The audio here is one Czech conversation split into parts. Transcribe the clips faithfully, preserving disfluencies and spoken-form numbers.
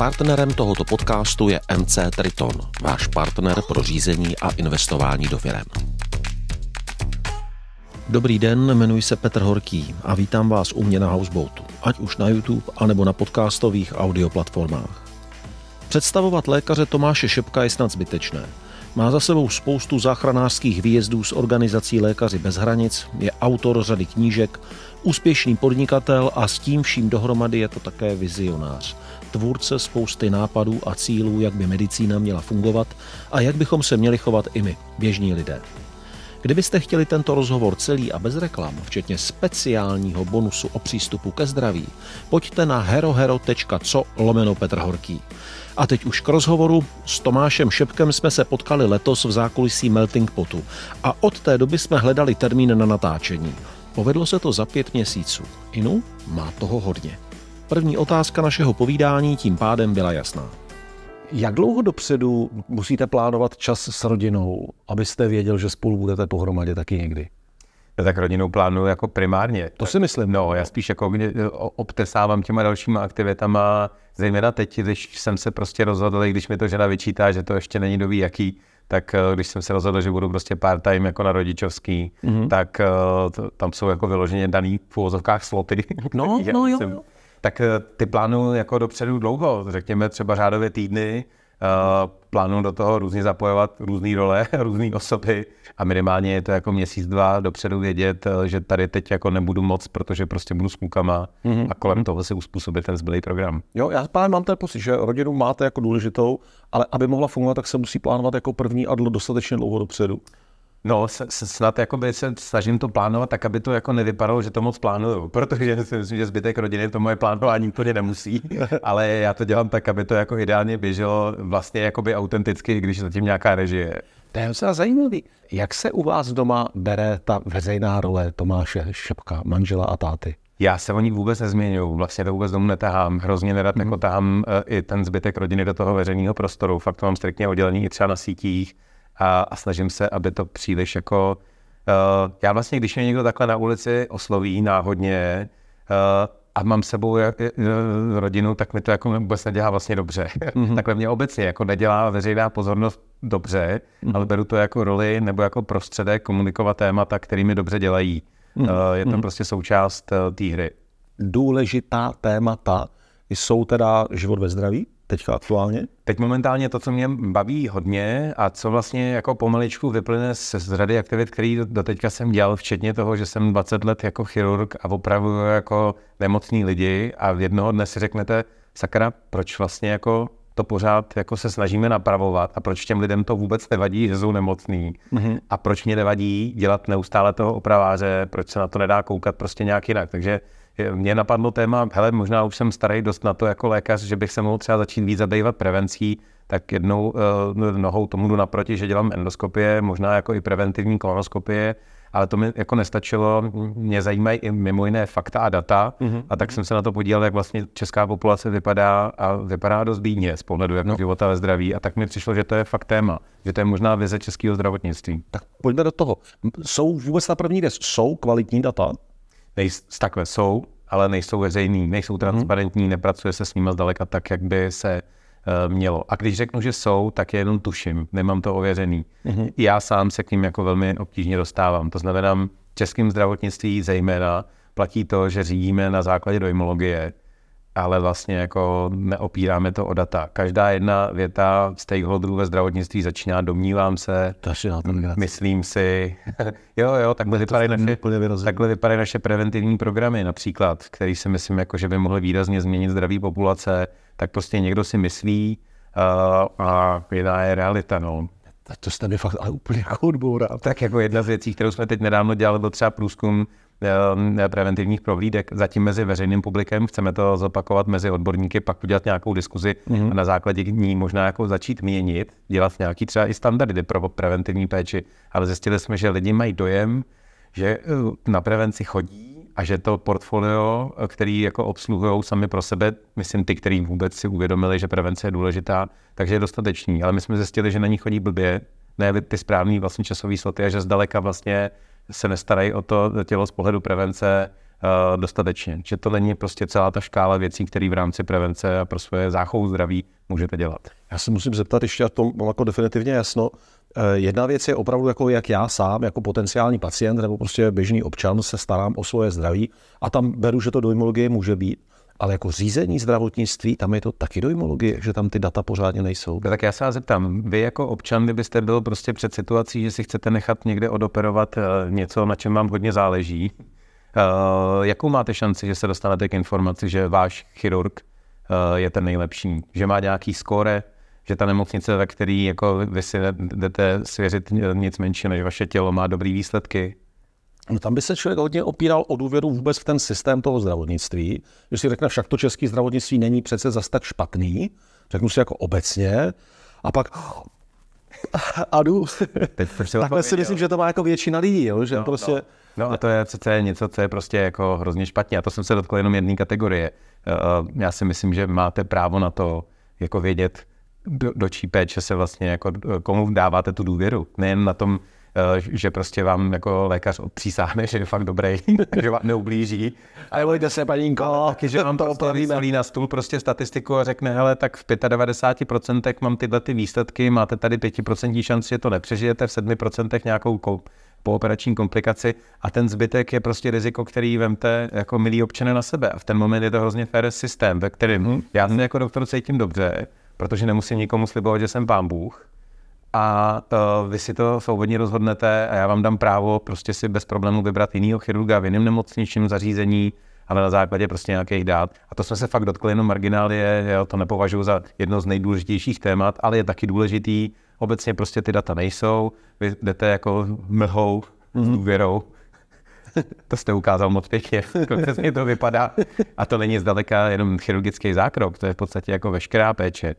Partnerem tohoto podcastu je M C Triton, váš partner pro řízení a investování do firem. Dobrý den, jmenuji se Petr Horký a vítám vás u mě na Houseboatu, ať už na YouTube, anebo na podcastových audioplatformách. Představovat lékaře Tomáše Šebka je snad zbytečné. Má za sebou spoustu záchranářských výjezdů s organizací Lékaři bez hranic, je autor řady knížek, úspěšný podnikatel a s tím vším dohromady je to také vizionář. Tvůrce spousty nápadů a cílů, jak by medicína měla fungovat a jak bychom se měli chovat i my, běžní lidé. Kdybyste chtěli tento rozhovor celý a bez reklam, včetně speciálního bonusu o přístupu ke zdraví, pojďte na herohero.co lomeno Petr Horký. A teď už k rozhovoru. S Tomášem Šebkem jsme se potkali letos v zákulisí Meltingpotu a od té doby jsme hledali termín na natáčení. Povedlo se to za pět měsíců. Inu, má toho hodně. První otázka našeho povídání tím pádem byla jasná. Jak dlouho dopředu musíte plánovat čas s rodinou, abyste věděl, že spolu budete pohromadě taky někdy? Já tak rodinou plánuju jako primárně. To si myslím. No, já spíš jako obtesávám těma dalšíma aktivitama, zejména teď, když jsem se prostě rozhodl, když mi to žena vyčítá, že to ještě není doví jaký, tak když jsem se rozhodl, že budu prostě part-time jako na rodičovský, mm-hmm. tak to, tam jsou jako vyloženě daný v uvozovkách sloty. No, no jo, jsem, jo. Tak ty plánuju jako dopředu dlouho, řekněme třeba řádově týdny, uh, plánuju do toho různě zapojovat různé role, různé osoby a minimálně je to jako měsíc, dva dopředu vědět, že tady teď jako nebudu moc, protože prostě budu s klukama mm-hmm. a kolem toho si uspůsobit ten zbylý program. Jo, já pán, mám ten pocit, že rodinu máte jako důležitou, ale aby mohla fungovat, tak se musí plánovat jako první a dostatečně dlouho dopředu. No, snad jakoby se snažím to plánovat tak, aby to jako nevypadalo, že to moc plánuju, protože si myslím, že zbytek rodiny to moje plánování úplně nemusí, ale já to dělám tak, aby to jako ideálně běželo vlastně jakoby autenticky, když zatím nějaká režie. To je docela zajímavý. Jak se u vás doma bere ta veřejná role Tomáše Šebka, manžela a táty? Já se o ní vůbec nezměňuji, vlastně to vůbec domů netahám, hrozně nerad mm. jako tahám i ten zbytek rodiny do toho veřejného prostoru, fakt to mám striktně oddělený i třeba na sítích. A, a snažím se, aby to příliš jako... Uh, já vlastně, když mě někdo takhle na ulici osloví náhodně uh, a mám s sebou uh, rodinu, tak mi to jako vůbec nedělá vlastně dobře. Mm-hmm. Takhle mě obecně jako nedělá veřejná pozornost dobře, mm-hmm. ale beru to jako roli nebo jako prostředek komunikovat témata, který mi dobře dělají. Mm-hmm. Uh, je to mm-hmm. prostě součást uh, té hry. Důležitá témata jsou teda život ve zdraví? Teďka aktuálně? Teď momentálně to, co mě baví hodně a co vlastně jako pomaličku vyplyne z řady aktivit, který doteďka jsem dělal, včetně toho, že jsem dvacet let jako chirurg a opravuju jako nemocný lidi a jednoho dne si řeknete, sakra, proč vlastně jako to pořád jako se snažíme napravovat a proč těm lidem to vůbec nevadí, že jsou nemocný mm-hmm. a proč mě nevadí dělat neustále toho opraváře, proč se na to nedá koukat prostě nějak jinak, takže mě napadlo téma, hele, možná už jsem starý dost na to jako lékař, že bych se mohl třeba začít víc zabývat prevencí, tak jednou uh, nohou tomu jdu naproti, že dělám endoskopie, možná jako i preventivní kolonoskopie, ale to mi jako nestačilo, mě zajímají i mimo jiné fakta a data, mm-hmm. a tak jsem se na to podíval, jak vlastně česká populace vypadá a vypadá dost bídně z pohledu jako no. života ve zdraví a tak mi přišlo, že to je fakt téma, že to je možná vize českého zdravotnictví. Tak pojďme do toho. Jsou vůbec na první des, jsou kvalitní data? Nejs- takhle jsou, ale nejsou veřejný, nejsou transparentní, hmm. nepracuje se s nimi zdaleka tak, jak by se uh, mělo. A když řeknu, že jsou, tak je jenom tuším, nemám to ověřený. Hmm. Já sám se k ním jako velmi obtížně dostávám. To znamená, v českém zdravotnictví zejména platí to, že řídíme na základě dojmologie, ale vlastně jako neopíráme to o data. Každá jedna věta stakeholderů ve zdravotnictví začíná, domnívám se, myslím si, jo, jo, takhle vypadají naše, vypadaj naše preventivní programy například, který si myslím, jako, že by mohly výrazně změnit zdraví populace, tak prostě někdo si myslí uh, a jedna je realita, no. Tak to jste mi fakt ale úplně odbourá. Tak jako jedna z věcí, kterou jsme teď nedávno dělali, byl třeba průzkum preventivních prohlídek. Zatím mezi veřejným publikem chceme to zopakovat mezi odborníky, pak udělat nějakou diskuzi mm-hmm. a na základě ní možná jako začít měnit, dělat nějaký třeba i standardy pro preventivní péči. Ale zjistili jsme, že lidi mají dojem, že na prevenci chodí a že to portfolio, který jako obsluhují sami pro sebe, myslím ty, který vůbec si uvědomili, že prevence je důležitá, takže je dostatečný. Ale my jsme zjistili, že na ní chodí blbě, ne ty správný vlastně časový sloty a že zdaleka vlastně se nestarají o to tělo z pohledu prevence, uh, dostatečně. Že to není prostě celá ta škála věcí, které v rámci prevence a pro svoje záchovu zdraví můžete dělat. Já se musím zeptat ještě, a to mám jako definitivně jasno. Jedna věc je opravdu, jako jak já sám, jako potenciální pacient nebo prostě běžný občan se starám o svoje zdraví a tam beru, že to dojmologie může být, ale jako řízení zdravotnictví, tam je to taky dojmologie, že tam ty data pořádně nejsou. Tak já se vás zeptám, vy jako občan, vy byste byl prostě před situací, že si chcete nechat někde odoperovat něco, na čem vám hodně záleží, jakou máte šanci, že se dostanete k informaci, že váš chirurg je ten nejlepší, že má nějaký skóre, že ta nemocnice, ve které jako vy si jdete svěřit nic menšího, než vaše tělo, má dobrý výsledky? No, tam by se člověk hodně opíral o důvěru vůbec v ten systém toho zdravotnictví. Že si řekne, však to české zdravotnictví není přece zas tak špatný. Řeknu si jako obecně. A pak... A jdu. Takhle si myslím, že to má jako většina lidí. Jo? Že no, prostě... no. no a to je, to je něco, co je prostě jako hrozně špatně. A to jsem se dotkl jenom jedné kategorie. Já si myslím, že máte právo na to jako vědět, Do, do čí péče se vlastně, jako, komu dáváte tu důvěru. Nejen na tom, že prostě vám jako lékař přísáhne, že je fakt dobrý, že vám neublíží. Ale bojte se, paninko, taky, že vám to opravíme na stůl prostě statistiku a řekne, hele, tak v devadesáti pěti procentech mám tyhle ty výsledky, máte tady pět procent šanci, že to nepřežijete, v sedmi procentech nějakou koup. po operační komplikaci a ten zbytek je prostě riziko, který vemte jako milí občané na sebe. A v ten moment je to hrozně fair systém, ve kterém hmm. já se jako doktor cítím dobře, protože nemusím nikomu slibovat, že jsem pán Bůh. A uh, vy si to svobodně rozhodnete a já vám dám právo prostě si bez problémů vybrat jinýho chirurga v jiném nemocničním zařízení, ale na základě prostě nějakých dát. A to jsme se fakt dotkli jenom marginálie, já to nepovažuji za jedno z nejdůležitějších témat, ale je taky důležitý. Obecně prostě ty data nejsou, vy jdete jako mlhou s důvěrou. To jste ukázal moc pěkně, přesně to vypadá. A to není zdaleka jenom chirurgický zákrok, to je v podstatě jako veškerá péče.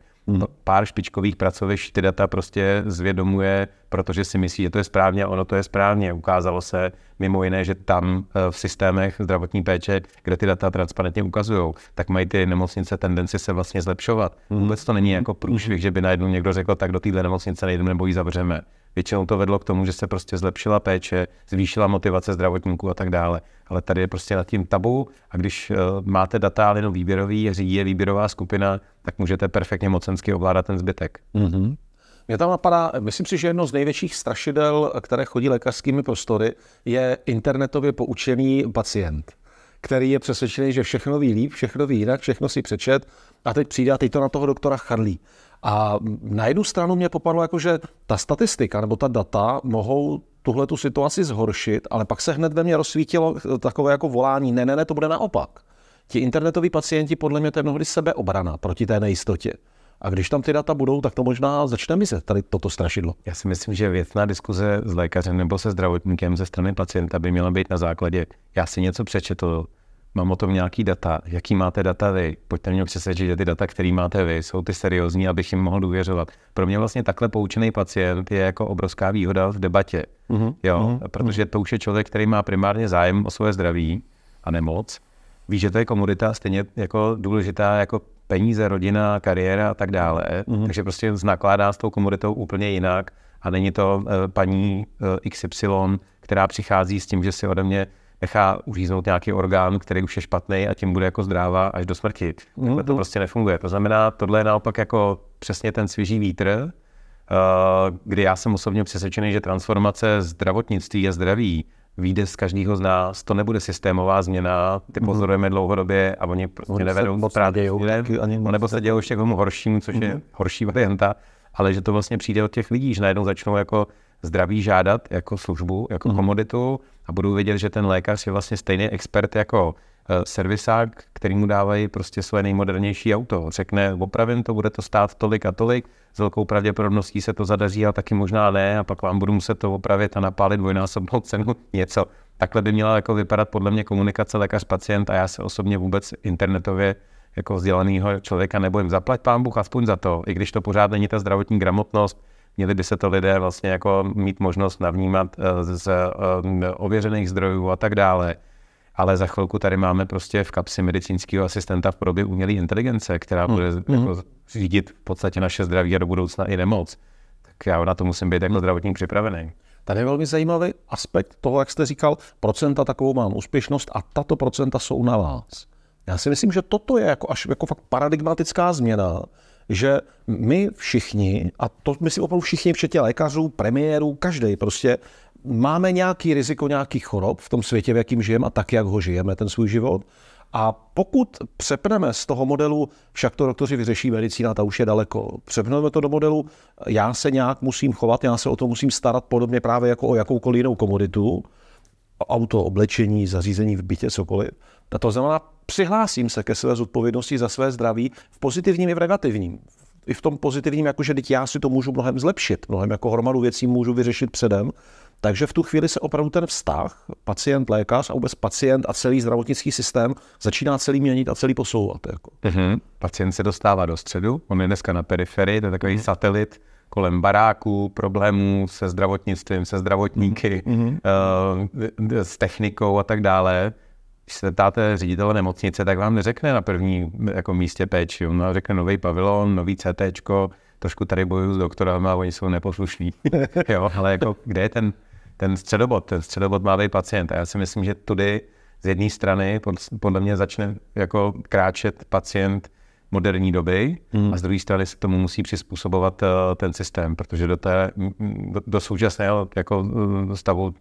Pár špičkových pracovišť ty data prostě zvědomuje, protože si myslí, že to je správně, ono to je správně. Ukázalo se mimo jiné, že tam v systémech zdravotní péče, kde ty data transparentně ukazují, tak mají ty nemocnice tendenci se vlastně zlepšovat. Vůbec to není jako průšvih, že by najednou někdo řekl, tak do téhle nemocnice nejdeme nebo ji zavřeme. Většinou to vedlo k tomu, že se prostě zlepšila péče, zvýšila motivace zdravotníků a tak dále. Ale tady je prostě nad tím tabu a když uh, máte data, ale jenom výběrový, řídí je výběrová skupina, tak můžete perfektně mocensky ovládat ten zbytek. Mm-hmm. Mě tam napadá, myslím si, že jedno z největších strašidel, které chodí lékařskými prostory, je internetově poučený pacient, který je přesvědčený, že všechno ví líp, všechno ví jinak, všechno si přečet a teď přijde a teď to na toho doktora charlí. A na jednu stranu mě popadlo, jako, že ta statistika nebo ta data mohou tuhle tu situaci zhoršit, ale pak se hned ve mně rozsvítilo takové jako volání, ne, ne, ne, to bude naopak. Ti internetoví pacienti, podle mě to je mnohdy sebeobrana proti té nejistotě. A když tam ty data budou, tak to možná začne mizet tady toto strašidlo. Já si myslím, že věcná diskuze s lékařem nebo se zdravotníkem ze strany pacienta by měla být na základě, já si něco přečetl, mám o tom nějaký data, jaký máte data vy, pojďte mě přesvědčit, že ty data, který máte vy, jsou ty seriózní, abych jim mohl důvěřovat. Pro mě vlastně takhle poučený pacient je jako obrovská výhoda v debatě, mm-hmm. jo? Mm-hmm. protože to už je člověk, který má primárně zájem o svoje zdraví a nemoc. Ví, že to je komodita stejně jako důležitá jako peníze, rodina, kariéra a tak dále, mm-hmm. takže prostě nakládá s tou komoditou úplně jinak a není to eh, paní eh, iks ypsilon, která přichází s tím, že si ode mě nechá uříznout nějaký orgán, který už je špatný a tím bude jako zdrává až do smrti. Takhle to prostě nefunguje. To znamená, tohle je naopak jako přesně ten svěží vítr, kdy já jsem osobně přesvědčený, že transformace zdravotnictví a zdraví vyjde z každého z nás. To nebude systémová změna, ty pozorujeme dlouhodobě a oni prostě oni nevedou moc nebo se dějou ještě k tomu horšímu, což je horší varianta, ale že to vlastně přijde od těch lidí, že najednou začnou jako zdraví žádat jako službu, jako mm. komoditu a budou vědět, že ten lékař je vlastně stejný expert jako servisák, který mu dávají prostě svoje nejmodernější auto. Řekne, opravím to, bude to stát tolik a tolik, s velkou pravděpodobností se to zadaří, ale taky možná ne a pak vám budu muset to opravit a napálit dvojnásobnou cenu něco. Takhle by měla jako vypadat podle mě komunikace lékař-pacient a já se osobně vůbec internetově jako vzdělanýho člověka nebojím. Zaplať pán Bůh aspoň za to, i když to pořád není ta zdravotní gramotnost, měli by se to lidé vlastně jako mít možnost navnímat z ověřených zdrojů a tak dále. Ale za chvilku tady máme prostě v kapsi medicínského asistenta v podobě umělé inteligence, která bude mm. jako řídit v podstatě naše zdraví a do budoucna i nemoc. Tak já na to musím být jako zdravotník připravený. Tady je velmi zajímavý aspekt toho, jak jste říkal, procenta takovou mám úspěšnost a tato procenta jsou na vás. Já si myslím, že toto je jako až jako fakt paradigmatická změna, že my všichni, a to myslím opravdu všichni, včetně lékařů, premiérů, každý prostě, máme nějaký riziko nějakých chorob v tom světě, v jakým žijeme a tak, jak ho žijeme, ten svůj život. A pokud přepneme z toho modelu, však to doktoři vyřeší, medicína, ta už je daleko, přepneme to do modelu, já se nějak musím chovat, já se o to musím starat podobně právě jako o jakoukoliv jinou komoditu, auto, oblečení, zařízení v bytě, cokoliv. A to znamená, přihlásím se ke své zodpovědnosti za své zdraví v pozitivním i v negativním. I v tom pozitivním, jakože teď já si to můžu mnohem zlepšit, mnohem jako hromadu věcí můžu vyřešit předem. Takže v tu chvíli se opravdu ten vztah, pacient, lékař a vůbec pacient a celý zdravotnický systém začíná celý měnit a celý posouvat. Jako. Mm-hmm. Pacient se dostává do středu, on je dneska na periferii, to je takový mm-hmm. satelit kolem baráků, problémů se zdravotnictvím, se zdravotníky, mm-hmm. uh, s technikou a tak dále. Když se ptáte ředitele nemocnice, tak vám neřekne na první jako místě péči. On vám řekne nový pavilon, nový CTčko, trošku tady bojuju s doktorem a oni jsou neposlušní. Jo, ale jako kde je ten Ten středobod, ten středobod má být pacient. A já si myslím, že tudy z jedné strany podle mě začne jako kráčet pacient moderní doby mm. a z druhé strany se tomu musí přizpůsobovat ten systém, protože do, té, do, do současného jako stavu,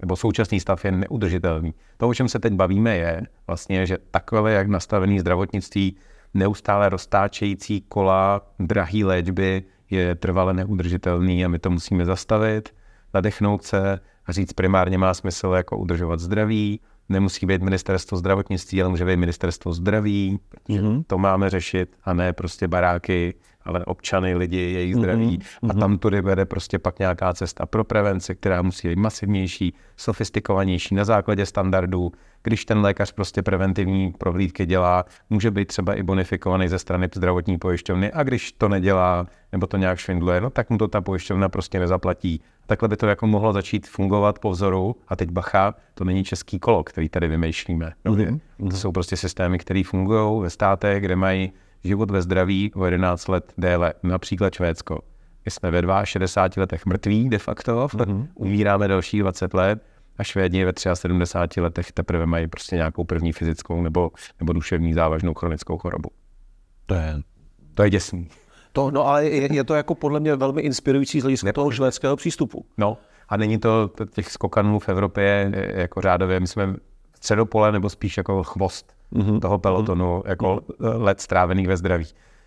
nebo současný stav je neudržitelný. To, o čem se teď bavíme, je vlastně, že takové, jak nastavené zdravotnictví, neustále roztáčející kola, drahé léčby, je trvale neudržitelný a my to musíme zastavit. Nadechnout se a říct, primárně má smysl jako udržovat zdraví. Nemusí být ministerstvo zdravotnictví, ale může být ministerstvo zdraví. Mm-hmm. To máme řešit a ne prostě baráky, ale občany, lidi, jejich zdraví. Mm-hmm. A tam tudy vede prostě pak nějaká cesta pro prevenci, která musí být masivnější, sofistikovanější na základě standardů. Když ten lékař prostě preventivní prohlídky dělá, může být třeba i bonifikovaný ze strany zdravotní pojišťovny a když to nedělá nebo to nějak švindluje, no tak mu to ta pojišťovna prostě nezaplatí. Takhle by to jako mohlo začít fungovat po vzoru a teď bacha, to není český kolo, který tady vymýšlíme. Mm-hmm. To jsou prostě systémy, které fungují ve státech, kde mají život ve zdraví o jedenáct let déle, například Švédsko. My jsme ve šedesáti dvou letech mrtví de facto, mm-hmm. umíráme další dvacet let a Švédi ve sedmdesáti třech letech teprve mají prostě nějakou první fyzickou nebo, nebo duševní závažnou chronickou chorobu. To je, to je děsný. To, no ale je, je to jako podle mě velmi inspirující z hlediska toho švédského přístupu. No a není to těch skokanů v Evropě jako řádově, my jsme středopole nebo spíš jako chvost mm-hmm. toho pelotonu, mm-hmm. jako let strávených ve zdraví.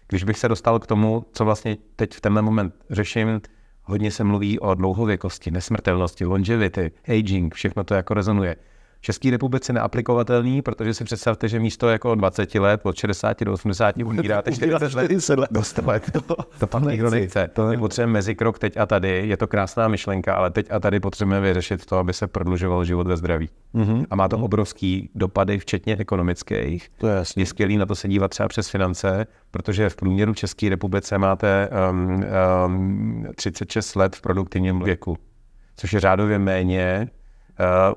Když bych se dostal k tomu, co vlastně teď v tenhle moment řeším, hodně se mluví o dlouhověkosti, nesmrtelnosti, longevity, aging, všechno to jako rezonuje. V České republice neaplikovatelný, protože si představte, že místo jako dvacet let, od šedesáti do osmdesáti umíráte čtyřicet let, do sta let. To, to tam nikdo nechce. My potřebujeme mezikrok teď a tady, je to krásná myšlenka, ale teď a tady potřebujeme vyřešit to, aby se prodlužoval život ve zdraví. Mm-hmm. A má to mm-hmm. obrovský dopady, včetně ekonomických. To je jasný. Je skvělý na to se dívat třeba přes finance, protože v průměru České republice máte um, um, třicet šest let v produktivním věku, což je řádově méně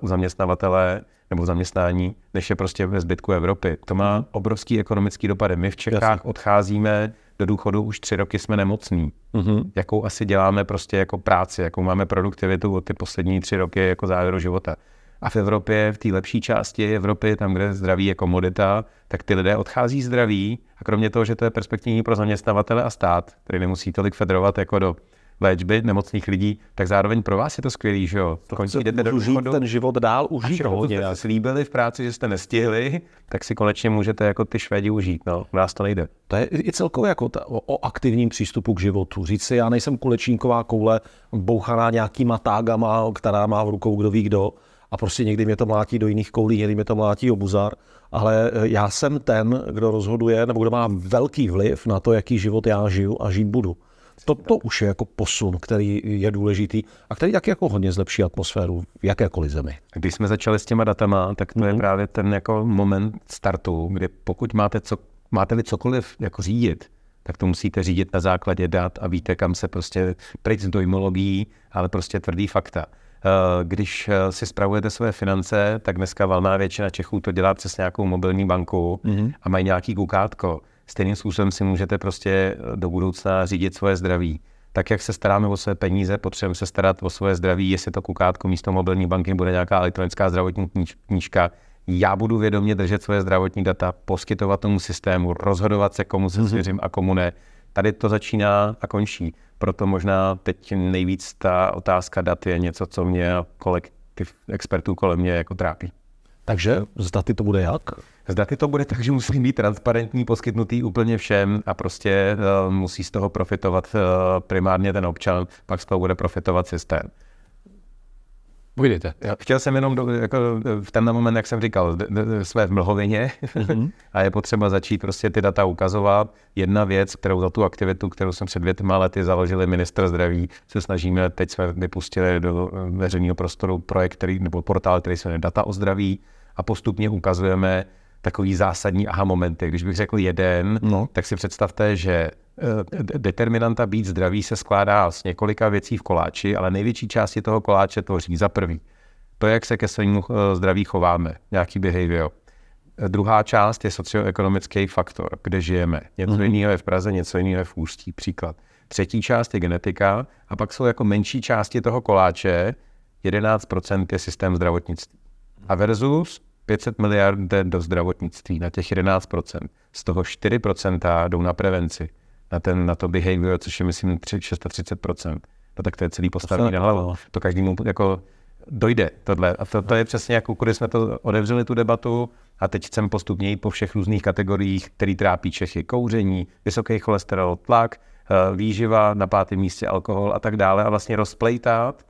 u zaměstnavatele nebo zaměstnání, než je prostě ve zbytku Evropy. To má obrovský ekonomický dopady. My v Čechách Jasně. odcházíme do důchodu, už tři roky jsme nemocní. Mm-hmm. Jakou asi děláme prostě jako práci, jakou máme produktivitu od ty poslední tři roky jako závěru života. A v Evropě, v té lepší části Evropy, tam, kde zdraví je komodita, tak ty lidé odchází zdraví a kromě toho, že to je perspektivní pro zaměstnavatele a stát, který nemusí tolik federovat jako do léčby nemocných lidí, tak zároveň pro vás je to skvělý, že jo? Jdete do žít ten život dál, užít hodně. Když jste slíbili v práci, že jste nestihli, tak si konečně můžete jako ty Švédi užít, no, u nás to nejde. To je i celkově jako ta, o, o aktivním přístupu k životu. Říct si, já nejsem kulečínková koule, bouchaná nějakýma tágama, která má v rukou kdo ví kdo, a prostě někdy mě to mlátí do jiných koulí, někdy mě to mlátí o buzár, ale já jsem ten, kdo rozhoduje, nebo kdo má velký vliv na to, jaký život já žiju a žít budu. To, to už je jako posun, který je důležitý a který taky jako hodně zlepší atmosféru v jakékoliv zemi. Když jsme začali s těma datama, tak to mm-hmm. je právě ten jako moment startu, kdy pokud máte co, máte-li cokoliv jako řídit, tak to musíte řídit na základě dat a víte, kam se prostě pryč z dojmologií, ale prostě tvrdý fakta. Když si spravujete své finance, tak dneska valná většina Čechů to dělá přes nějakou mobilní banku mm-hmm. a mají nějaký kukátko. Stejným způsobem si můžete prostě do budoucna řídit svoje zdraví. tak jak se staráme o své peníze, potřebujeme se starat o svoje zdraví, jestli to kukátko místo mobilní banky bude nějaká elektronická zdravotní knížka. Já budu vědomě držet svoje zdravotní data, poskytovat tomu systému, rozhodovat se, komu se svěřím a komu ne. Tady to začíná a končí. Proto možná teď nejvíc ta otázka dat je něco, co mě kolektiv expertů kolem mě jako trápí. Takže z daty to bude jak? Z daty to bude tak, že musí být transparentní, poskytnutý úplně všem a prostě uh, musí z toho profitovat uh, primárně ten občan, pak z toho bude profitovat systém. Půjdete. Chtěl jsem jenom do, jako, v ten moment, jak jsem říkal, d- d- své v mlhovině mm-hmm. a je potřeba začít prostě ty data ukazovat. Jedna věc, kterou za tu aktivitu, kterou jsem před dvěma lety založili ministr zdraví, se snažíme, teď jsme vypustili do veřejného prostoru projekt, který, nebo portál, který se jmenuje dataozdraví a postupně ukazujeme takový zásadní aha momenty. Když bych řekl jeden, no. tak si představte, že determinanta být zdravý se skládá z několika věcí v koláči, ale největší části toho koláče tvoří za prvý to, jak se ke svému zdraví chováme, nějaký behavior. Druhá část je socioekonomický faktor, kde žijeme. Něco mm-hmm. jiného je v Praze, něco jiného je v Ústí, příklad. Třetí část je genetika a pak jsou jako menší části toho koláče, jedenáct procent je systém zdravotnictví. A versus pět set miliard jde do zdravotnictví na těch jedenáct procent. Z toho čtyři procenta jdou na prevenci, na, ten, na to behavior, což je myslím tři, šest a třicet procent. No tak to je celý postavený na hlavu. To každému jako dojde tohle. A to, to je přesně jako, když jsme to odevřeli tu debatu a teď chceme postupně jít po všech různých kategoriích, který trápí Čechy. Kouření, vysoký cholesterol, tlak, výživa, na pátém místě alkohol a tak dále. A vlastně rozplejtat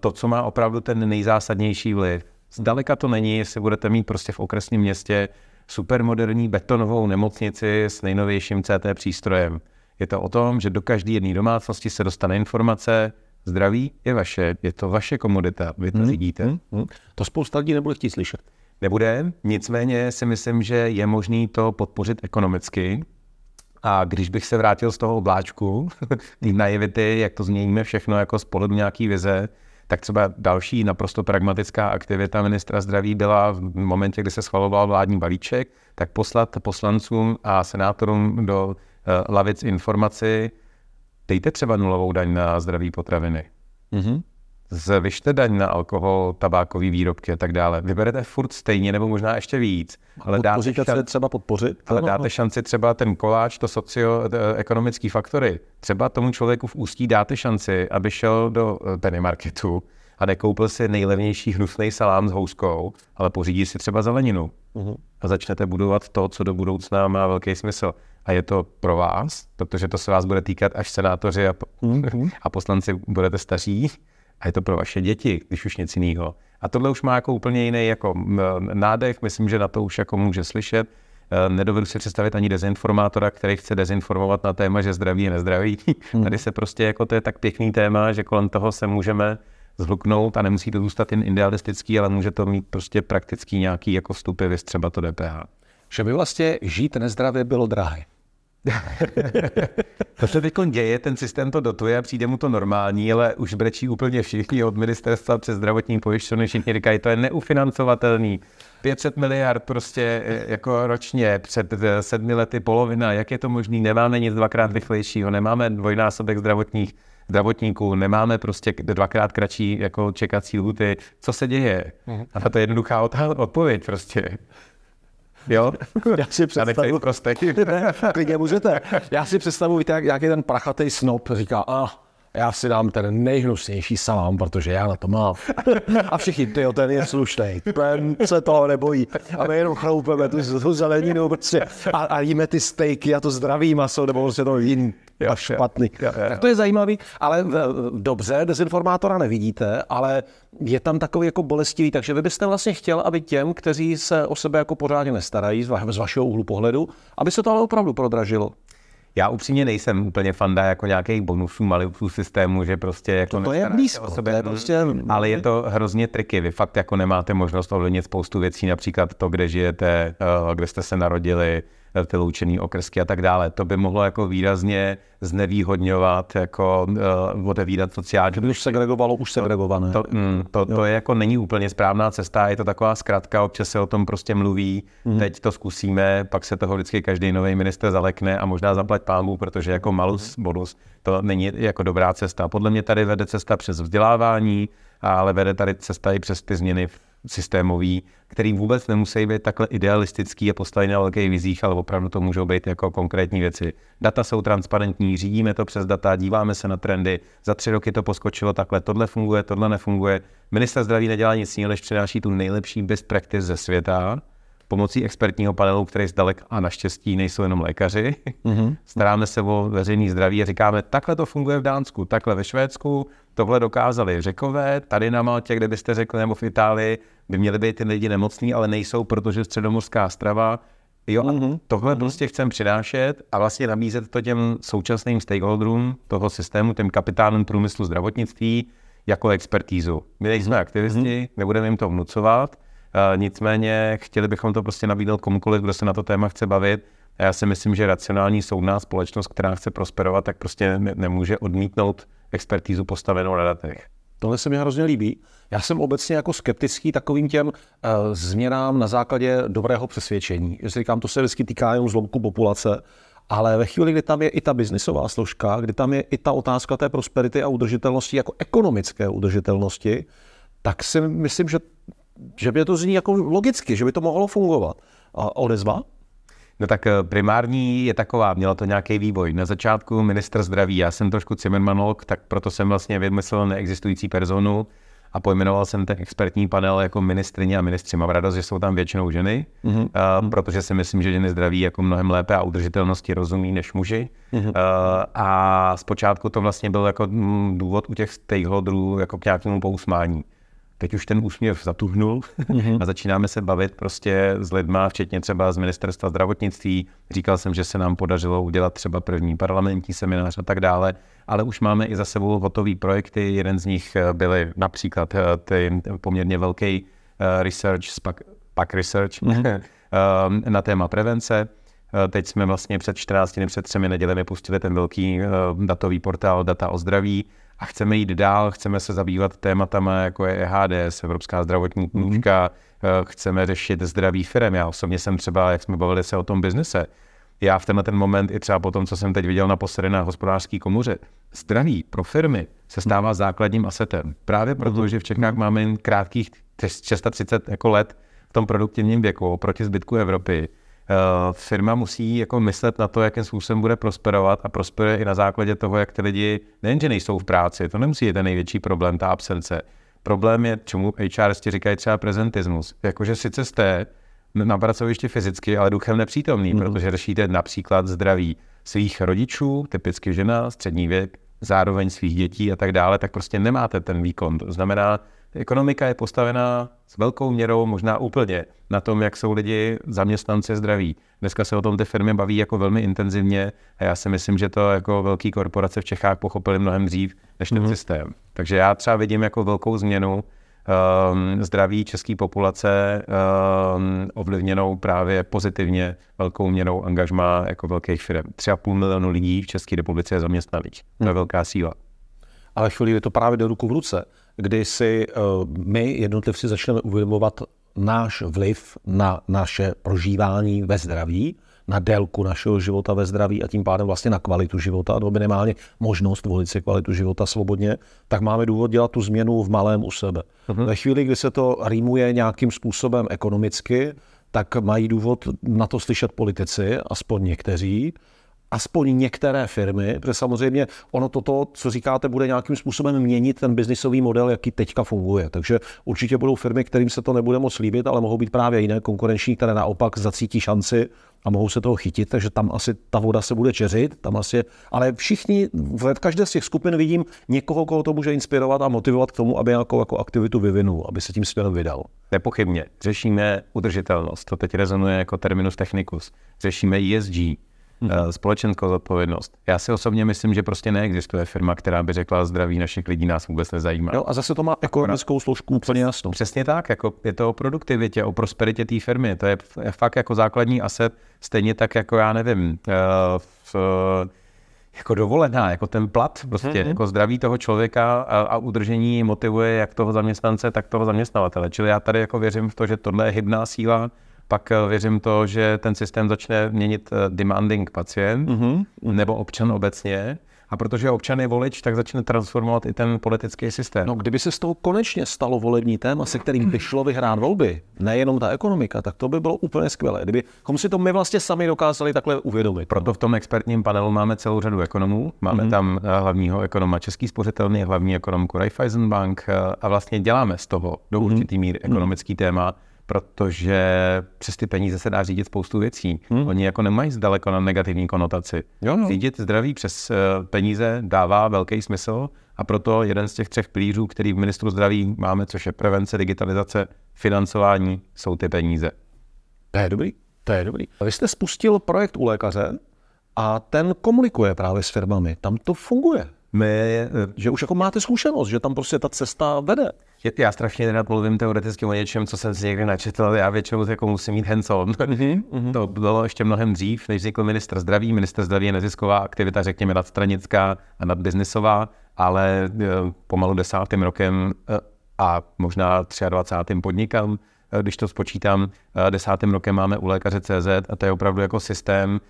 to, co má opravdu ten nejzásadnější vliv. Zdaleka to není, jestli budete mít prostě v okresním městě supermoderní betonovou nemocnici s nejnovějším C T přístrojem. Je to o tom, že do každé jedné domácnosti se dostane informace, zdraví je vaše, je to vaše komodita, vy to řídíte. Hmm, hmm, hmm. To spousta lidí nebude chtít slyšet. Nebude, nicméně si myslím, že je možné to podpořit ekonomicky. A když bych se vrátil z toho obláčku, ty naivity, jak to změníme všechno jako z pohledu nějaký vize, tak třeba další naprosto pragmatická aktivita ministra zdraví byla v momentě, kdy se schvaloval vládní balíček, tak poslat poslancům a senátorům do uh, lavic informaci, dejte třeba nulovou daň na zdraví potraviny, mm-hmm. zvyšte daň na alkohol, tabákový výrobky a tak dále. Vyberete furt stejně nebo možná ještě víc. Ale dáte šanci, třeba podpořit. Ale no, dáte no. šanci třeba ten koláč, to socioekonomický faktory. Třeba tomu člověku v Ústí dáte šanci, aby šel do marketu a nekoupil si nejlevnější hnusný salám s houskou, ale pořídí si třeba zeleninu. Uhum. A začnete budovat to, co do budoucna má velký smysl. A je to pro vás, protože to se vás bude týkat, až senátoři a, a poslanci budete staří. A je to pro vaše děti, když už nic jiného. A tohle už má jako úplně jiný jako nádech, myslím, že na to už jako může slyšet. Nedovedu si představit ani dezinformátora, který chce dezinformovat na téma, že zdraví je nezdraví. Hmm. Tady se prostě jako to je tak pěkný téma, že kolem toho se můžeme zhluknout a nemusí to zůstat jen idealistický, ale může to mít prostě praktický nějaký jako vstupy, viz třeba to D P H. Že by vlastně žít nezdravě bylo drahé. To se teď děje, ten systém to dotuje a přijde mu to normální, ale už brečí úplně všichni od ministerstva přes zdravotní pojišťovny, všichni říkají, to je neufinancovatelný. pět set miliard prostě jako ročně, před sedmi lety polovina, jak je to možný, nemáme nic dvakrát rychlejšího, nemáme dvojnásobek zdravotních zdravotníků, nemáme prostě dvakrát kratší jako čekací lhuty. Co se děje? A na to je jednoduchá odpověď prostě. Jo? Já si představu, klidně můžete. Já si představu, víte, jak, jak je ten prachatej snob, říká, ah, já si dám ten nejhnusnější salám, protože já na to mám. A všichni, tyjo, ten je slušnej, ten se toho nebojí. A my jenom chloupeme tu, tu zeleninu prostě a, a jíme ty stejky a to zdravý maso, nebo prostě to jiný a špatný. Jo, jo, jo. Tak to je zajímavý, ale dobře, dezinformátora nevidíte, ale je tam takový jako bolestivý, takže vy byste vlastně chtěl, aby těm, kteří se o sebe jako pořádně nestarají, z vašeho úhlu pohledu, aby se to ale opravdu prodražilo. Já upřímně nejsem úplně fanda jako nějakých bonusů, malibů systému, že prostě jako to, to je blízko, sebe, to je prostě... ale je to hrozně triky. Vy fakt jako nemáte možnost ovlivnit spoustu věcí, například to, kde žijete, kde jste se narodili, ty loučený okrsky a tak dále. To by mohlo jako výrazně znevýhodňovat, jako uh, odevídat sociální. Kdyby už segregovalo, už segregované. To, to, mm, to, to je jako není úplně správná cesta, je to taková zkratka, občas se o tom prostě mluví, mm. teď to zkusíme, pak se toho vždycky každý nový minister zalekne a možná zaplať pánbu, protože jako malus bonus to není jako dobrá cesta. Podle mě tady vede cesta přes vzdělávání, ale vede tady cesta i přes ty změny systémový, který vůbec nemusí být takhle idealistický a postavený na velkých vizích, ale opravdu to můžou být jako konkrétní věci. Data jsou transparentní, řídíme to přes data, díváme se na trendy, za tři roky to poskočilo takhle, tohle funguje, tohle nefunguje. Ministr zdraví nedělá nic jiného, než přináší tu nejlepší best practice ze světa pomocí expertního panelu, který zdaleka a naštěstí nejsou jenom lékaři. Mm-hmm. Staráme se o veřejné zdraví a říkáme, takhle to funguje v Dánsku, takhle ve Švédsku, tohle dokázali Řekové, tady na Maltě, kde byste řekli, nebo v Itálii, by měli být ty lidi nemocní, ale nejsou, protože středomořská strava. Jo, mm-hmm. tohle mm-hmm. prostě chcem přinášet a vlastně nabízet to těm současným stakeholderům toho systému, těm kapitánům průmyslu zdravotnictví, jako expertízu. My nejsme mm-hmm. aktivisti, nebudeme jim to vnucovat, Uh, nicméně chtěli bychom to prostě nabídnout komukoliv, kdo se na to téma chce bavit. A já si myslím, že racionální soudná společnost, která chce prosperovat, tak prostě ne- nemůže odmítnout expertízu postavenou na datech. Tohle se mi hrozně líbí. Já jsem obecně jako skeptický takovým těm uh, změnám na základě dobrého přesvědčení. Jestli říkám, to se vždycky týká jenom zlomku populace, ale ve chvíli, kdy tam je i ta biznisová složka, kdy tam je i ta otázka té prosperity a udržitelnosti, jako ekonomické udržitelnosti, tak si myslím, že Že by to zní jako logicky, že by to mohlo fungovat. A odezva? No tak primární je taková, měla to nějaký vývoj. Na začátku ministr zdraví, já jsem trošku cimrmanolog, tak proto jsem vlastně vymyslel neexistující personu a pojmenoval jsem ten expertní panel jako ministrině a ministři. Mám radost, že jsou tam většinou ženy, mm-hmm. uh, protože si myslím, že ženy zdraví jako mnohem lépe a udržitelnosti rozumí než muži. Mm-hmm. Uh, a zpočátku to vlastně byl jako důvod u těch stakeholderů jako k nějakému pousmání. Teď už ten úsměv zatuhnul mm-hmm. a začínáme se bavit prostě s lidma, včetně třeba z ministerstva zdravotnictví. Říkal jsem, že se nám podařilo udělat třeba první parlamentní seminář a tak dále, ale už máme i za sebou hotové projekty. Jeden z nich byly například ten poměrně velký research, pak research mm-hmm. na téma prevence. Teď jsme vlastně před čtrnácti dny, před třemi nedělemi pustili ten velký datový portál Data o zdraví. A chceme jít dál, chceme se zabývat tématama, jako je E H D S, Evropská zdravotní knížka, mm-hmm. chceme řešit zdraví firem. Já osobně jsem třeba, jak jsme bavili se o tom biznise, já v tenhle ten moment i třeba po tom, co jsem teď viděl naposledy na hospodářský komoře, zdraví pro firmy se stává základním asetem. Právě proto, že v Čechách máme jen krátkých třicet šest jako let v tom produktivním věku oproti zbytku Evropy. Uh, firma musí jako myslet na to, jakým způsobem bude prosperovat a prosperuje i na základě toho, jak ty lidi nejenže nejsou v práci, to nemusí být ten největší problém, ta absence. Problém je, čemu H R říkají třeba prezentismus. Jakože sice jste na pracovišti fyzicky, ale duchem nepřítomný, mm-hmm. protože řešíte například zdraví svých rodičů, typicky žena, střední věk, zároveň svých dětí a tak dále, tak prostě nemáte ten výkon. To znamená, ekonomika je postavená s velkou měrou, možná úplně, na tom, jak jsou lidi zaměstnance zdraví. Dneska se o tom ty firmy baví jako velmi intenzivně a já si myslím, že to jako velké korporace v Čechách pochopili mnohem dřív než ten mm-hmm. systém. Takže já třeba vidím jako velkou změnu um, zdraví české populace um, ovlivněnou právě pozitivně velkou měrou angažmá jako velkých firm. tři a půl milionu lidí v České republice je zaměstnaných. Mm-hmm. To je velká síla. Ale chvíli je to právě do ruku v ruce, kdy si uh, my jednotlivci začneme uvědomovat náš vliv na naše prožívání ve zdraví, na délku našeho života ve zdraví a tím pádem vlastně na kvalitu života, nebo minimálně možnost volit si kvalitu života svobodně, tak máme důvod dělat tu změnu v malém u sebe. Uh-huh. Ve chvíli, kdy se to rýmuje nějakým způsobem ekonomicky, tak mají důvod na to slyšet politici, aspoň někteří, aspoň některé firmy, protože samozřejmě ono toto, co říkáte, bude nějakým způsobem měnit ten biznisový model, jaký teďka funguje. Takže určitě budou firmy, kterým se to nebude moc líbit, ale mohou být právě jiné konkurenční, které naopak zacítí šanci a mohou se toho chytit, takže tam asi ta voda se bude čeřit, tam asi, ale všichni, v každé z těch skupin vidím někoho, koho to může inspirovat a motivovat k tomu, aby nějakou jako aktivitu vyvinul, aby se tím směrem vydal. Nepochybně, řešíme udržitelnost, to teď rezonuje jako terminus technicus, řešíme E S G. hmm. společenskou zodpovědnost. Já si osobně myslím, že prostě neexistuje firma, která by řekla, zdraví našich lidí nás vůbec nezajímá. Jo, a zase to má ekonomickou složku úplně jasnou. Přesně tak, jako je to o produktivitě, o prosperitě té firmy. To je fakt jako základní aset, stejně tak jako já nevím, v, jako dovolená, jako ten plat, prostě mm-hmm. jako zdraví toho člověka a, a udržení motivuje jak toho zaměstnance, tak toho zaměstnavatele. Čili já tady jako věřím v to, že tohle je hybná síla, pak věřím to, že ten systém začne měnit demanding pacient mm-hmm. nebo občan obecně. A protože občan je volič, tak začne transformovat i ten politický systém. No, kdyby se z toho konečně stalo volební téma, se kterým by šlo vyhrát volby, nejenom ta ekonomika, tak to by bylo úplně skvělé. Kdybychom si to my vlastně sami dokázali takhle uvědomit. Proto v tom expertním panelu máme celou řadu ekonomů. Máme mm-hmm. tam hlavního ekonoma Český spořitelný, hlavní ekonomku Raiffeisenbank a vlastně děláme z toho do mm-hmm. určitý míry ekonomický mm-hmm. téma, protože přes ty peníze se dá řídit spoustu věcí. Hmm. Oni jako nemají zdaleko na negativní konotaci. Jo, no. Řídit zdraví přes peníze dává velký smysl a proto jeden z těch třech pilířů, který v ministru zdraví máme, což je prevence, digitalizace, financování, jsou ty peníze. To je dobrý, to je dobrý. Vy jste spustil projekt U lékaře a ten komunikuje právě s firmami. Tam to funguje. My, že už jako máte zkušenost, že tam prostě ta cesta vede. Já strašně nerad mluvím teoreticky o něčem, co jsem si někdy načetl, já většinou jako musím mít hands-on. Mm-hmm. To bylo ještě mnohem dřív, než vznikl ministr zdraví. Ministr zdraví je nezisková aktivita, řekněme nadstranická a nadbiznisová, ale pomalu desátým rokem a možná dvacátým třetím podnikám, když to spočítám, desátým rokem máme U lékaře C Z a to je opravdu jako systém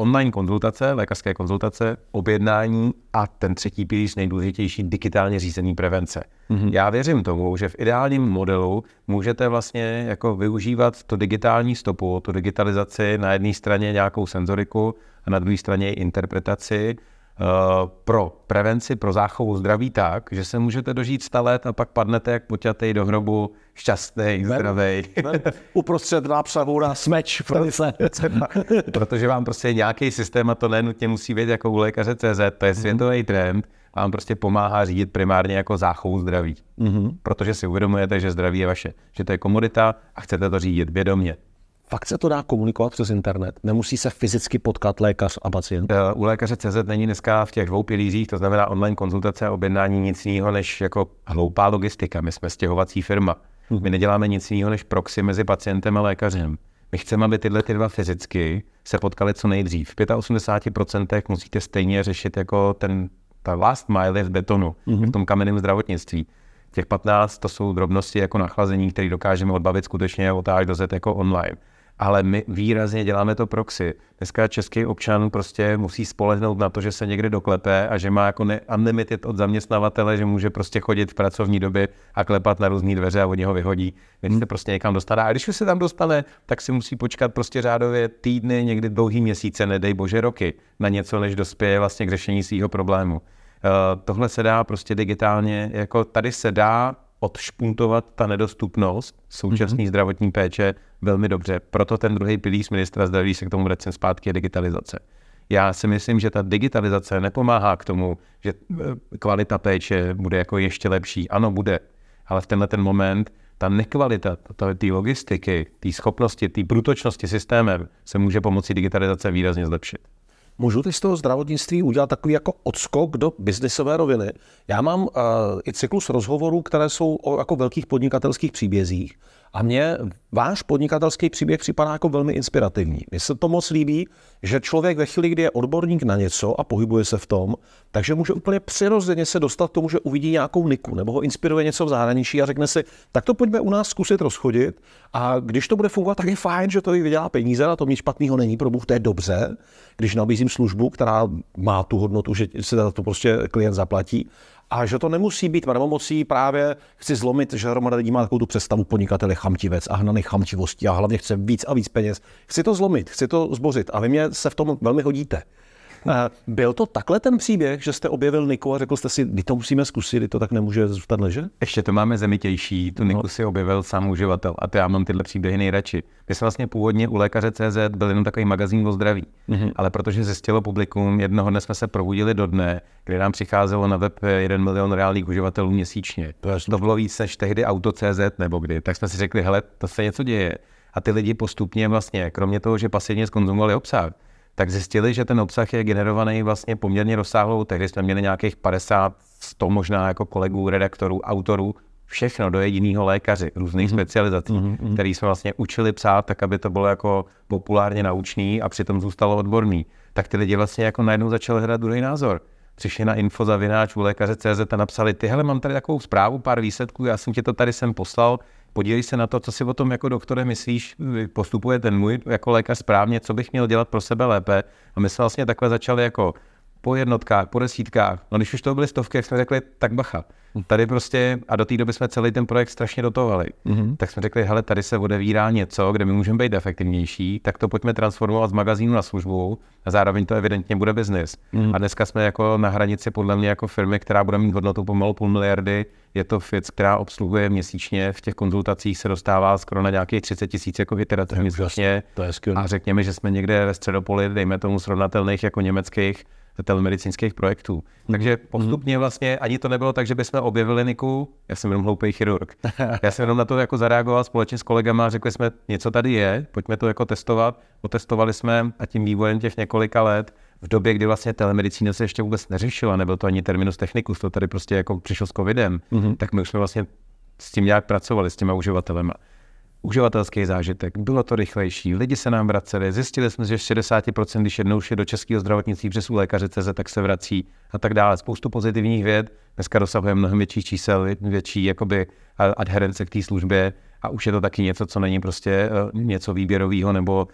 online konzultace, lékařské konzultace, objednání a ten třetí pilíř nejdůležitější digitálně řízený prevence. Mm-hmm. Já věřím tomu, že v ideálním modelu můžete vlastně jako využívat to digitální stopu, tu digitalizaci na jedné straně nějakou senzoriku a na druhé straně interpretaci uh, pro prevenci, pro záchovu zdraví tak, že se můžete dožít sta let a pak padnete jak poťatej do hrobu, šťastný, zdravý. Uprostřed nápřavu na smeč v pralice. Protože vám prostě nějaký systém, a to nenutně musí být jako U lékaře C Z, to je světový trend, vám prostě pomáhá řídit primárně jako záchovu zdraví. Mm-hmm. Protože si uvědomujete, že zdraví je vaše, že to je komodita a chcete to řídit vědomě. Fakt se to dá komunikovat přes internet? Nemusí se fyzicky potkat lékař a pacient? U lékaře C Z není dneska v těch dvou pilířích, to znamená online konzultace a objednání, nic jiného než jako hloupá logistika. My jsme stěhovací firma. My neděláme nic jiného než proxy mezi pacientem a lékařem. My chceme, aby tyhle ty dva fyzicky se potkaly co nejdřív. V osmdesáti pěti procentech musíte stejně řešit jako ten, ta last mile v betonu, mm-hmm. v tom kamenném zdravotnictví. Těch patnáct to jsou drobnosti jako nachlazení, které dokážeme odbavit skutečně od A do Z jako online. Ale my výrazně děláme to proxy. Dneska český občan prostě musí spolehnout na to, že se někde doklepe a že má jako unlimited od zaměstnavatele, že může prostě chodit v pracovní době a klepat na různý dveře a od něho vyhodí. Když se prostě někam dostane. A když už se tam dostane, tak si musí počkat prostě řádově týdny, někdy dlouhý měsíce, nedej bože roky, na něco, než dospěje vlastně k řešení svého problému. Uh, tohle se dá prostě digitálně, jako tady se dá odšpuntovat ta nedostupnost současné mm-hmm. zdravotní péče velmi dobře. Proto ten druhý pilíř ministra zdraví, se k tomu vracím zpátky, je digitalizace. Já si myslím, že ta digitalizace nepomáhá k tomu, že kvalita péče bude jako ještě lepší. Ano, bude, ale v tenhle ten moment ta nekvalita té logistiky, té schopnosti, té průtočnosti systémem se může pomocí digitalizace výrazně zlepšit. Můžu ty z toho zdravotnictví udělat takový jako odskok do biznisové roviny. Já mám uh, i cyklus rozhovorů, které jsou o jako velkých podnikatelských příbězích a mně váš podnikatelský příběh připadá jako velmi inspirativní. Mně se to moc líbí, že člověk ve chvíli, kdy je odborník na něco a pohybuje se v tom, takže může úplně přirozeně se dostat k tomu, že uvidí nějakou niku nebo ho inspiruje něco v zahraničí a řekne si, tak to pojďme u nás zkusit rozchodit a když to bude fungovat, tak je fajn, že to vydělá peníze, na tom nic špatného není, probůh, to je dobře, když nabízím službu, která má tu hodnotu, že se za to prostě klient zaplatí. A že to nemusí být mrmomocí, právě chci zlomit, že hromada lidí má takovou tu představu podnikatele chamtivec a hnaný chamtivostí a hlavně chce víc a víc peněz. Chci to zlomit, chci to zbořit a vy mě se v tom velmi hodíte. Byl to takhle ten příběh, že jste objevil niku a řekl jste si, my to musíme zkusit, my to tak nemůže zůstat ležet? Ještě to máme zemitější, tu niku no. si objevil sám uživatel a to já mám tyhle příběhy nejradši. My jsme vlastně původně U lékaře C Z byl jenom takový magazín o zdraví, mm-hmm. ale protože zjistilo publikum, jednoho dne jsme se probudili do dne, kdy nám přicházelo na web jeden milion reálných uživatelů měsíčně. To, to bylo víc než tehdy auto tečka cé zet nebo kdy, tak jsme si řekli, hele, to se něco děje. A ty lidi postupně vlastně, kromě toho, že pasivně zkonzumovali obsah, tak zjistili, že ten obsah je generovaný vlastně poměrně rozsáhlou. Tehdy jsme měli nějakých padesát, sto možná jako kolegů, redaktorů, autorů, všechno do jediného lékaři, různých mm-hmm. specializací, mm-hmm. který jsme vlastně učili psát tak, aby to bylo jako populárně naučný a přitom zůstalo odborný. Tak ty lidi vlastně jako najednou začali hledat druhý názor. Přišli na info zavináč u lékaře C Z a napsali, ty hele, mám tady takovou zprávu, pár výsledků, já jsem ti to tady sem poslal, podívej se na to, co si o tom jako doktore myslíš, postupuje ten můj jako lékař správně, co bych měl dělat pro sebe lépe. A my jsme vlastně takhle začali jako po jednotkách, po desítkách, no když už to byly stovky, jak jsme řekli, tak bacha. Tady prostě, a do té doby jsme celý ten projekt strašně dotovali, mm-hmm. tak jsme řekli, hele, tady se odevírá něco, kde my můžeme být efektivnější, tak to pojďme transformovat z magazínu na službu a zároveň to evidentně bude biznis. Mm-hmm. A dneska jsme jako na hranici podle mě jako firmy, která bude mít hodnotu pomalu půl miliardy, je to věc, která obsluhuje měsíčně, v těch konzultacích se dostává skoro na nějakých třicet tisíc jako iterativ měsíčně. A řekněme, že jsme někde ve středopoli, dejme tomu srovnatelných jako německých telemedicínských projektů. Takže postupně vlastně ani to nebylo tak, že bychom objevili Niku, já jsem jenom hloupý chirurg. Já jsem jenom na to jako zareagoval společně s kolegama, řekli jsme, něco tady je, pojďme to jako testovat. Otestovali jsme a tím vývojem těch několika let, v době, kdy vlastně telemedicína se ještě vůbec neřešila, nebyl to ani terminus technicus, to tady prostě jako přišlo s covidem, mm-hmm. tak my už jsme vlastně s tím nějak pracovali, s těma uživatelema. Uživatelský zážitek, bylo to rychlejší, lidi se nám vraceli, zjistili jsme, že šedesát procent, když jednou je do českého zdravotnictví přes u lékaře C Z, tak se vrací a tak dále. Spoustu pozitivních věd, dneska dosahujeme mnohem větší čísel, větší jakoby adherence k té službě a už je to taky něco, co není prostě něco výběrového nebo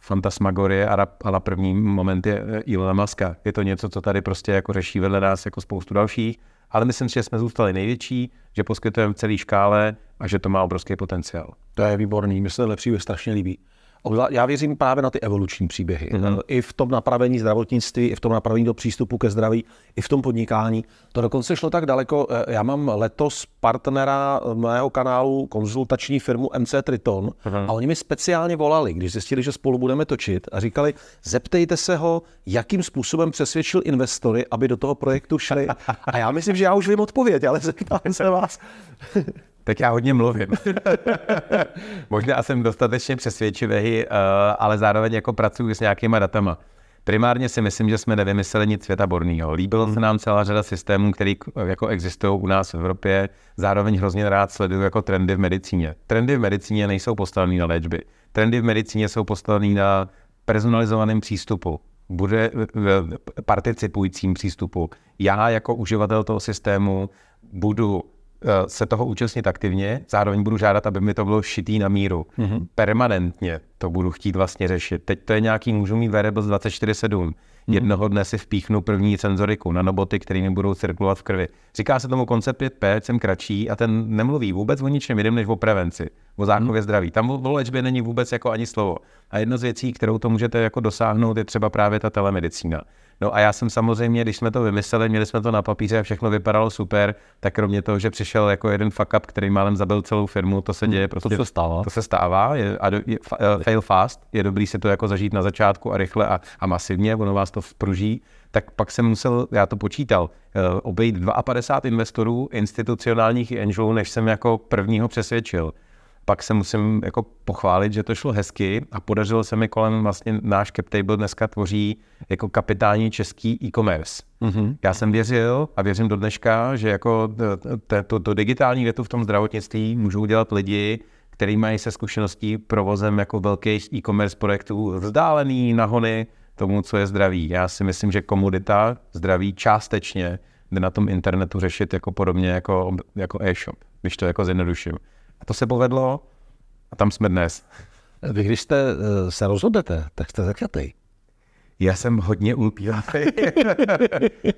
fantasmagorie a na první moment je Ilona Maska. Je to něco, co tady prostě jako řeší vedle nás jako spoustu dalších. Ale myslím, že jsme zůstali největší, že poskytujeme celý škále a že to má obrovský potenciál. To je výborný, mně se tenhle příběh strašně líbí. Já věřím právě na ty evoluční příběhy. Mm-hmm. I v tom napravení zdravotnictví, i v tom napravení do přístupu ke zdraví, i v tom podnikání. To dokonce šlo tak daleko. Já mám letos partnera mého kanálu konzultační firmu M C Triton mm-hmm. a oni mi speciálně volali, když zjistili, že spolu budeme točit a říkali, zeptejte se ho, jakým způsobem přesvědčil investory, aby do toho projektu šli. A já myslím, že já už vím odpověď, ale zeptám se vás. Tak já hodně mluvím. Možná jsem dostatečně přesvědčivý, ale zároveň jako pracuji s nějakýma datama. Primárně si myslím, že jsme nevymysleli nic světaborného. Líbilo se nám celá řada systémů, které jako existují u nás v Evropě. Zároveň hrozně rád sleduju jako trendy v medicíně. Trendy v medicíně nejsou postavené na léčby. Trendy v medicíně jsou postavené na personalizovaném přístupu. Bude participujícím přístupu. Já jako uživatel toho systému budu se toho účastnit aktivně, zároveň budu žádat, aby mi to bylo šitý na míru. Mm-hmm. Permanentně to budu chtít vlastně řešit. Teď to je nějaký, můžu mít variables dvacet čtyři sedm. Mm-hmm. Jednoho dne si vpíchnu první senzoriku, nanoboty, které mi budou cirkulovat v krvi. Říká se tomu koncept pět P, jsem kratší a ten nemluví vůbec o ničem jiném než o prevenci, o záchově mm-hmm. zdraví. Tam o léčbě není vůbec jako ani slovo. A jedna z věcí, kterou to můžete jako dosáhnout, je třeba právě ta telemedicína. No a já jsem samozřejmě, když jsme to vymysleli, měli jsme to na papíře a všechno vypadalo super, tak kromě toho, že přišel jako jeden fuck up, který málem zabil celou firmu, to se děje, protože to se stává, to se stává je, a do, je, fail fast, je dobrý si to jako zažít na začátku a rychle a, a masivně, ono vás to vpruží, tak pak jsem musel, já to počítal, obejít padesát dva investorů, institucionálních i angelů, než jsem jako prvního přesvědčil. Pak se musím jako pochválit, že to šlo hezky a podařilo se mi kolem vlastně náš CapTable dneska tvoří jako kapitální český e-commerce. Mm-hmm. Já jsem věřil a věřím do dneška, že jako to digitální větu v tom zdravotnictví můžou dělat lidi, kteří mají se zkušeností provozem jako velkých e-commerce projektů vzdálený nahony tomu, co je zdraví. Já si myslím, že komodita zdraví částečně jde na tom internetu řešit jako podobně jako, jako e-shop, když to jako zjednoduším. A to se povedlo a tam jsme dnes. Vy, když jste, se rozhodnete, tak jste zakřatej. Já jsem hodně ulpívavý.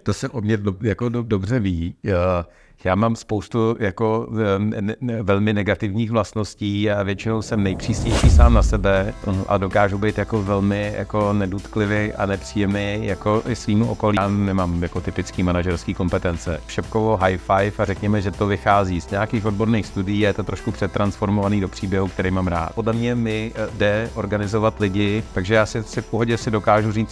To se o mě do, jako do, dobře ví. Já, já mám spoustu jako, ne, ne, velmi negativních vlastností a většinou jsem nejpřísnější sám na sebe a dokážu být jako velmi jako nedutklivý a nepříjemný jako i svýmu okolí. Já nemám jako typický manažerský kompetence. Šepkovo high five a řekněme, že to vychází z nějakých odborných studií, je to trošku přetransformovaný do příběhu, který mám rád. Podle mě mi jde organizovat lidi, takže já si, si v pohodě si dokážu říct,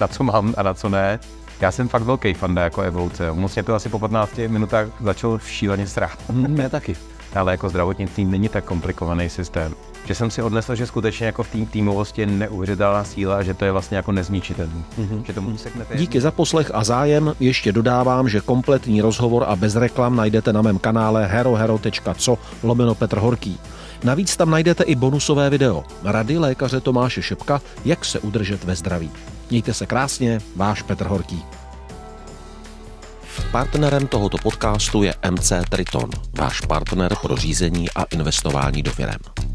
na co mám a na co ne. Já jsem fakt velký fanda jako evoluce. Moc mě to asi po patnácti minutách začal šíleně srát. Mě taky. ale jako zdravotnictví není tak komplikovaný systém. Že jsem si odnesl, že skutečně jako v tým týmovosti je neuvěřitelná síla, že to je vlastně jako nezničitelný. Mm-hmm. Že tomu useknete. Díky za poslech a zájem. Ještě dodávám, že kompletní rozhovor a bez reklam najdete na mém kanále herohero.co lomeno Petr Horký. Navíc tam najdete i bonusové video. Rady lékaře Tomáše Šebka, jak se udržet ve zdraví. Mějte se krásně, váš Petr Horký. Partnerem tohoto podcastu je M C Triton, váš partner pro řízení a investování do firem.